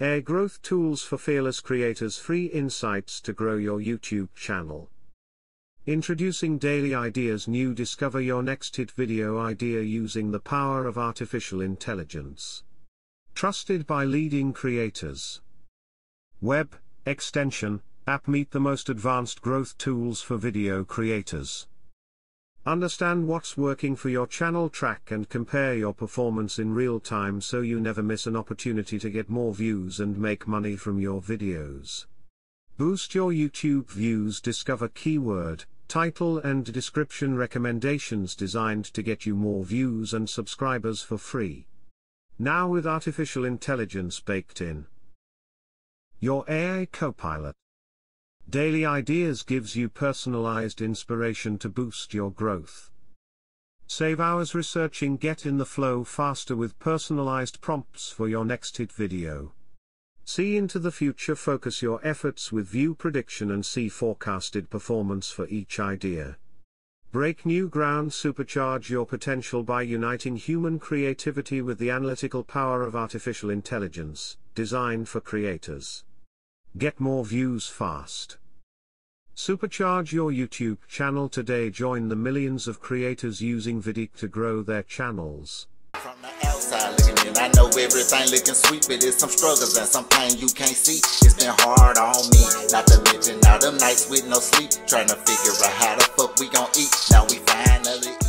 Air Growth Tools for Fearless Creators, free insights to grow your YouTube channel. Introducing daily ideas new. Discover your next hit video idea using the power of artificial intelligence. Trusted by leading creators. Web, extension, app. Meet the most advanced growth tools for video creators. Understand what's working for your channel. Track and compare your performance in real time so you never miss an opportunity to get more views and make money from your videos. Boost your YouTube views. Discover keyword, title and description recommendations designed to get you more views and subscribers for free. Now with artificial intelligence baked in. Your AI Copilot. Daily Ideas gives you personalized inspiration to boost your growth. Save hours researching. Get in the flow faster with personalized prompts for your next hit video. See into the future. Focus your efforts with view prediction and see forecasted performance for each idea. Break new ground. Supercharge your potential by uniting human creativity with the analytical power of artificial intelligence, designed for creators. Get more views fast. Supercharge your YouTube channel today. Join the millions of creators using VidIQ to grow their channels. From the outside looking in, I know everything looking sweet, but it's some struggles and some pain you can't see. It's been hard on me, not to mention all them nights with no sleep, trying to figure out how the fuck we gon' eat. Now we finally